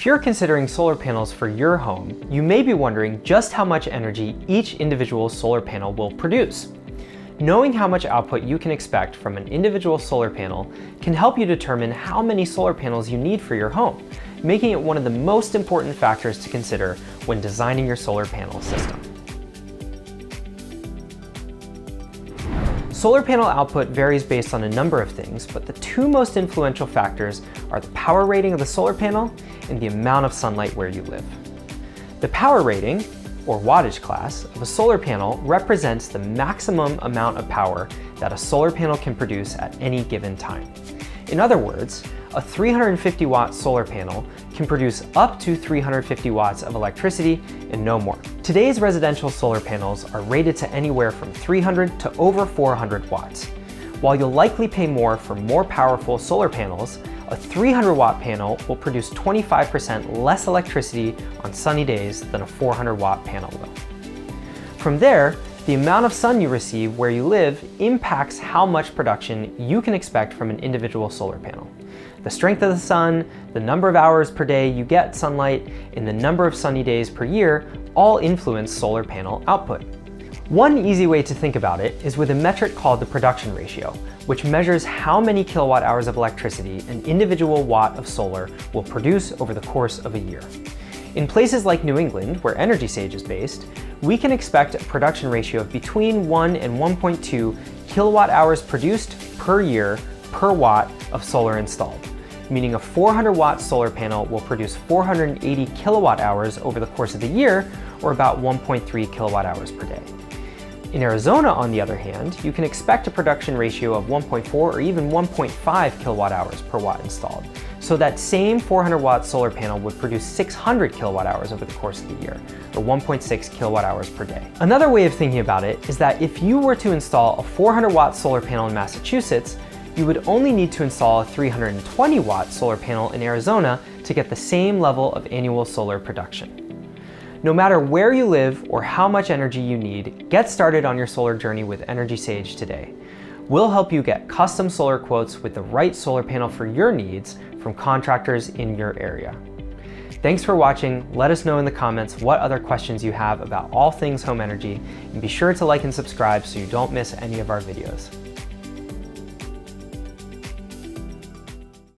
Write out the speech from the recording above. If you're considering solar panels for your home, you may be wondering just how much energy each individual solar panel will produce. Knowing how much output you can expect from an individual solar panel can help you determine how many solar panels you need for your home, making it one of the most important factors to consider when designing your solar panel system. Solar panel output varies based on a number of things, but the two most influential factors are the power rating of the solar panel and the amount of sunlight where you live. The power rating, or wattage class, of a solar panel represents the maximum amount of power that a solar panel can produce at any given time. In other words, a 350-watt solar panel can produce up to 350 watts of electricity and no more. Today's residential solar panels are rated to anywhere from 300 to over 400 watts. While you'll likely pay more for more powerful solar panels, a 300-watt panel will produce 25% less electricity on sunny days than a 400-watt panel will. From there, the amount of sun you receive where you live impacts how much production you can expect from an individual solar panel. The strength of the sun, the number of hours per day you get sunlight, and the number of sunny days per year all influence solar panel output. One easy way to think about it is with a metric called the production ratio, which measures how many kilowatt hours of electricity an individual watt of solar will produce over the course of a year. In places like New England, where EnergySage is based, we can expect a production ratio of between 1 and 1.2 kilowatt hours produced per year per watt of solar installed, meaning a 400-watt solar panel will produce 480 kilowatt hours over the course of the year, or about 1.3 kilowatt hours per day. In Arizona, on the other hand, you can expect a production ratio of 1.4 or even 1.5 kilowatt hours per watt installed. So that same 400-watt solar panel would produce 600 kilowatt hours over the course of the year, or 1.6 kilowatt hours per day. Another way of thinking about it is that if you were to install a 400-watt solar panel in Massachusetts, you would only need to install a 320-watt solar panel in Arizona to get the same level of annual solar production. No matter where you live or how much energy you need, get started on your solar journey with EnergySage today. We'll help you get custom solar quotes with the right solar panel for your needs from contractors in your area. Thanks for watching. Let us know in the comments what other questions you have about all things home energy, and be sure to like and subscribe so you don't miss any of our videos.